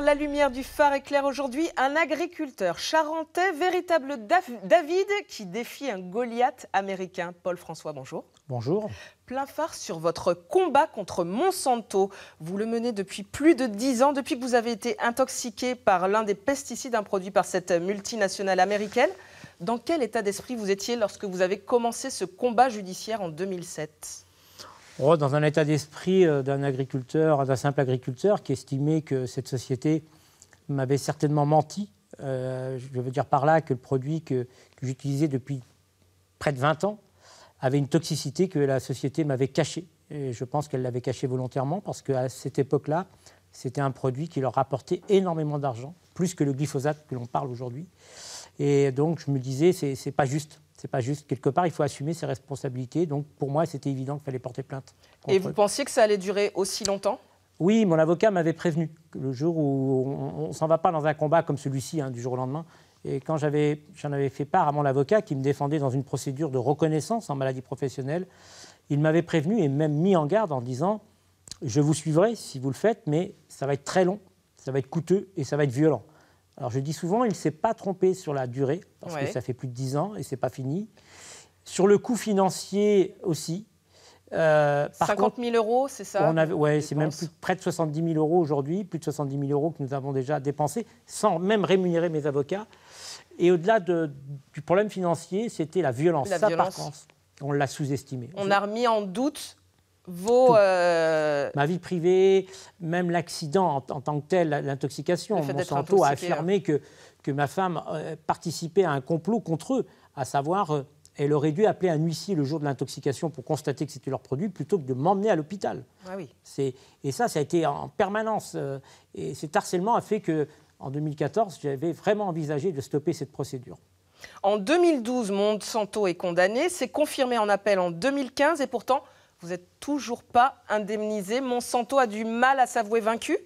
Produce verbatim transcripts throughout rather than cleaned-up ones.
Sur la lumière du phare éclaire aujourd'hui un agriculteur charentais, véritable David qui défie un Goliath américain. Paul François, bonjour. Bonjour. Plein phare sur votre combat contre Monsanto. Vous le menez depuis plus de dix ans, depuis que vous avez été intoxiqué par l'un des pesticides introduits par cette multinationale américaine. Dans quel état d'esprit vous étiez lorsque vous avez commencé ce combat judiciaire en deux mille sept ? Oh, dans un état d'esprit d'un agriculteur, d'un simple agriculteur qui estimait que cette société m'avait certainement menti. Euh, je veux dire par là que le produit que, que j'utilisais depuis près de vingt ans avait une toxicité que la société m'avait cachée. Et je pense qu'elle l'avait cachée volontairement parce qu'à cette époque-là, c'était un produit qui leur rapportait énormément d'argent, plus que le glyphosate que l'on parle aujourd'hui. Et donc je me disais, c'est pas juste. C'est pas juste. Quelque part, il faut assumer ses responsabilités. Donc, pour moi, c'était évident qu'il fallait porter plainte. Et vous eux. pensiez que ça allait durer aussi longtemps? Oui, mon avocat m'avait prévenu. Le jour où on ne s'en va pas dans un combat comme celui-ci, hein, du jour au lendemain. Et quand j'en avais, avais fait part à mon avocat, qui me défendait dans une procédure de reconnaissance en maladie professionnelle, il m'avait prévenu et même mis en garde en disant « Je vous suivrai si vous le faites, mais ça va être très long, ça va être coûteux et ça va être violent ». Alors je dis souvent, il ne s'est pas trompé sur la durée, parce ouais. que ça fait plus de dix ans et ce n'est pas fini. Sur le coût financier aussi. Euh, par cinquante mille euros, c'est ça? Oui, c'est même plus, près de soixante-dix mille euros aujourd'hui, plus de soixante-dix mille euros que nous avons déjà dépensés, sans même rémunérer mes avocats. Et au-delà de, du problème financier, c'était la violence. La ça, violence. Par contre, on l'a sous-estimé. On a remis en doute vos... Euh... ma vie privée, même l'accident en, en tant que tel, l'intoxication. Monsanto a affirmé que, que ma femme euh, participait à un complot contre eux, à savoir, euh, elle aurait dû appeler un huissier le jour de l'intoxication pour constater que c'était leur produit, plutôt que de m'emmener à l'hôpital. Ah oui. Et ça, ça a été en permanence. Euh, et cet harcèlement a fait que, en deux mille quatorze, j'avais vraiment envisagé de stopper cette procédure. En deux mille douze, Monsanto est condamné, c'est confirmé en appel en deux mille quinze, et pourtant... vous n'êtes toujours pas indemnisé. Monsanto a du mal à s'avouer vaincu?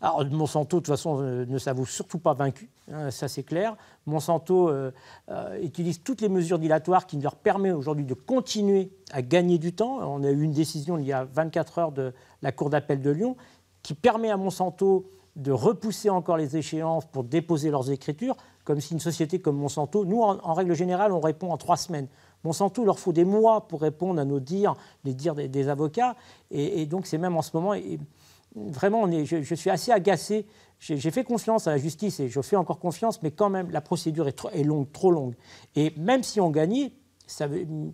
Alors, Monsanto, de toute façon, ne s'avoue surtout pas vaincu, hein, ça c'est clair. Monsanto euh, euh, utilise toutes les mesures dilatoires qui leur permettent aujourd'hui de continuer à gagner du temps. On a eu une décision il y a vingt-quatre heures de la Cour d'appel de Lyon qui permet à Monsanto de repousser encore les échéances pour déposer leurs écritures, comme si une société comme Monsanto... Nous, en, en règle générale, on répond en trois semaines. Monsanto, il leur faut des mois pour répondre à nos dires, les dires des, des avocats. Et, et donc, c'est même en ce moment... Et vraiment, on est, je, je suis assez agacé. J'ai fait confiance à la justice et je fais encore confiance, mais quand même, la procédure est, trop, est longue, trop longue. Et même si on gagnait, ça,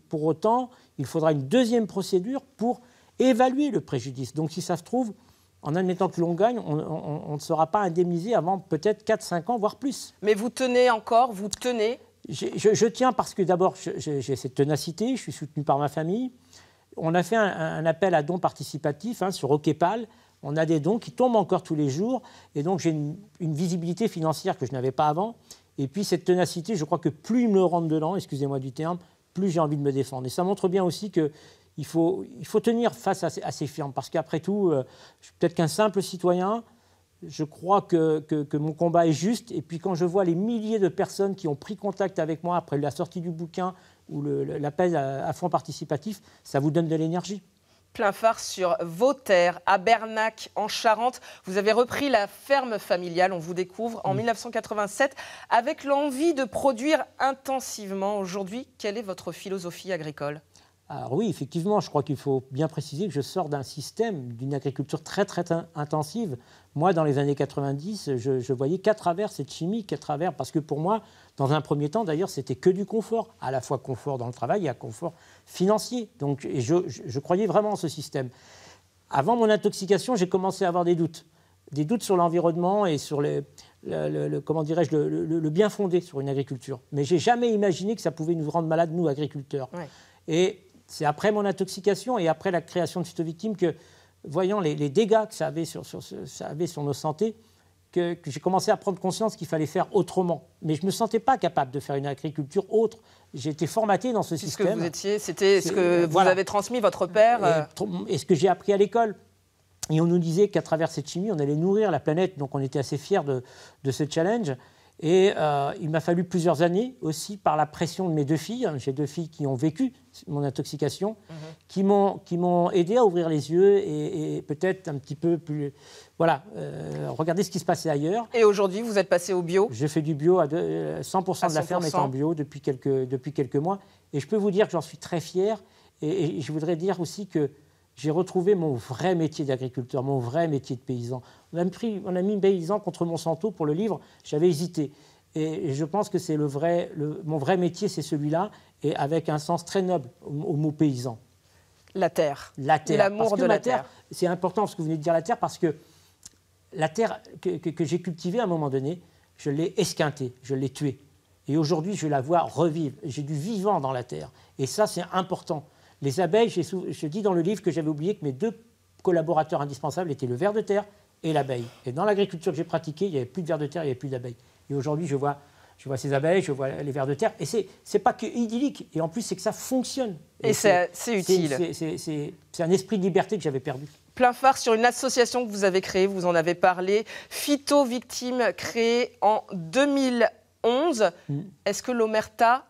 pour autant, il faudra une deuxième procédure pour évaluer le préjudice. Donc, si ça se trouve... en admettant que l'on gagne, on, on, on ne sera pas indemnisé avant peut-être quatre cinq ans, voire plus. Mais vous tenez encore, vous tenez? Je, je, je tiens parce que d'abord, j'ai cette ténacité, je suis soutenu par ma famille. On a fait un, un appel à dons participatifs, hein, sur OKpal. On a des dons qui tombent encore tous les jours. Et donc, j'ai une, une visibilité financière que je n'avais pas avant. Et puis, cette ténacité, je crois que plus ils me rentrent dedans, excusez-moi du terme, plus j'ai envie de me défendre. Et ça montre bien aussi que... Il faut, il faut tenir face à ces, à ces firmes, parce qu'après tout, euh, je suis peut-être qu'un simple citoyen, je crois que, que, que mon combat est juste, et puis quand je vois les milliers de personnes qui ont pris contact avec moi après la sortie du bouquin ou l'appel à, à fonds participatifs, ça vous donne de l'énergie. Plein phare sur vos terres, à Bernac, en Charente. Vous avez repris la ferme familiale, on vous découvre, en mmh. mille neuf cent quatre-vingt-sept, avec l'envie de produire intensivement. Aujourd'hui, quelle est votre philosophie agricole ? Alors oui, effectivement, je crois qu'il faut bien préciser que je sors d'un système, d'une agriculture très, très intensive. Moi, dans les années quatre-vingt-dix, je, je voyais qu'à travers cette chimie, qu'à travers... Parce que pour moi, dans un premier temps, d'ailleurs, c'était que du confort. À la fois confort dans le travail et un confort financier. Donc, et je, je, je croyais vraiment en ce système. Avant mon intoxication, j'ai commencé à avoir des doutes. Des doutes sur l'environnement et sur les, le, le, le, comment dirais-je, le, le, le bien fondé sur une agriculture. Mais je n'ai jamais imaginé que ça pouvait nous rendre malades, nous, agriculteurs. Ouais. Et... c'est après mon intoxication et après la création de Phyto Victime que, voyant les, les dégâts que ça avait sur, sur, ça avait sur nos santé, que, que j'ai commencé à prendre conscience qu'il fallait faire autrement. Mais je ne me sentais pas capable de faire une agriculture autre. J'ai été formaté dans ce Puisque système. Vous étiez, c'était ce que vous voilà. avez transmis, votre père. Et, et ce que j'ai appris à l'école. Et on nous disait qu'à travers cette chimie, on allait nourrir la planète. Donc on était assez fiers de, de ce challenge. Et euh, il m'a fallu plusieurs années aussi par la pression de mes deux filles. J'ai deux filles qui ont vécu mon intoxication, mm-hmm. qui m'ont aidé à ouvrir les yeux et, et peut-être un petit peu plus... Voilà, euh, regardez ce qui se passait ailleurs. Et aujourd'hui, vous êtes passé au bio? Je fais du bio, à de, cent pour cent de la ferme est en bio depuis quelques, depuis quelques mois. Et je peux vous dire que j'en suis très fier. Et, et je voudrais dire aussi que j'ai retrouvé mon vrai métier d'agriculteur, mon vrai métier de paysan. On a, pris, on a mis paysan contre Monsanto pour le livre, j'avais hésité. Et, et je pense que c'est le vrai, le, mon vrai métier, c'est celui-là, et avec un sens très noble au, au mot paysan. La terre. La terre. L'amour de la, la terre. terre. C'est important ce que vous venez de dire, la terre, parce que la terre que, que, que j'ai cultivée à un moment donné, je l'ai esquintée, je l'ai tuée. Et aujourd'hui, je la vois revivre. J'ai du vivant dans la terre. Et ça, c'est important. Les abeilles, je dis dans le livre que j'avais oublié que mes deux collaborateurs indispensables étaient le ver de terre et l'abeille. Et dans l'agriculture que j'ai pratiquée, il n'y avait plus de ver de terre, il n'y avait plus d'abeilles. Et aujourd'hui, je vois, je vois ces abeilles, je vois les vers de terre. Et ce n'est pas que idyllique, et en plus, c'est que ça fonctionne. Et, et c'est utile. C'est un esprit de liberté que j'avais perdu. Plein phare sur une association que vous avez créée, vous en avez parlé, Phyto Victime, créée en deux mille onze. Mmh. Est-ce que l'omerta,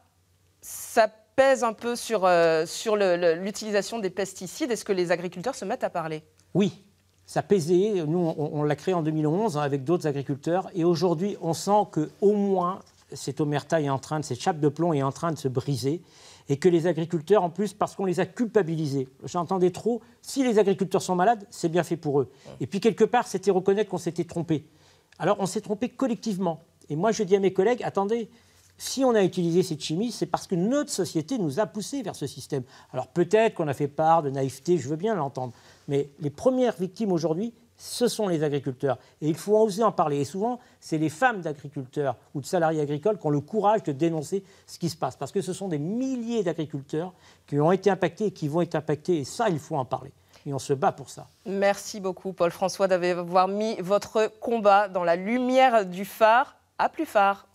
ça peut... pèse un peu sur, euh, sur l'utilisation des pesticides. Est-ce que les agriculteurs se mettent à parler? Oui, ça pesait. Nous, on, on l'a créé en deux mille onze hein, avec d'autres agriculteurs. Et aujourd'hui, on sent qu'au moins, cette omerta est en train de, cette chape de plomb est en train de se briser. Et que les agriculteurs, en plus, parce qu'on les a culpabilisés. J'entendais trop, si les agriculteurs sont malades, c'est bien fait pour eux. Et puis, quelque part, c'était reconnaître qu'on s'était trompé. Alors, on s'est trompé collectivement. Et moi, je dis à mes collègues, attendez... Si on a utilisé cette chimie, c'est parce que notre société nous a poussés vers ce système. Alors peut-être qu'on a fait part de naïveté, je veux bien l'entendre, mais les premières victimes aujourd'hui, ce sont les agriculteurs. Et il faut oser en parler. Et souvent, c'est les femmes d'agriculteurs ou de salariés agricoles qui ont le courage de dénoncer ce qui se passe. Parce que ce sont des milliers d'agriculteurs qui ont été impactés et qui vont être impactés. Et ça, il faut en parler. Et on se bat pour ça. Merci beaucoup, Paul François, d'avoir mis votre combat dans la lumière du phare. À plus phare.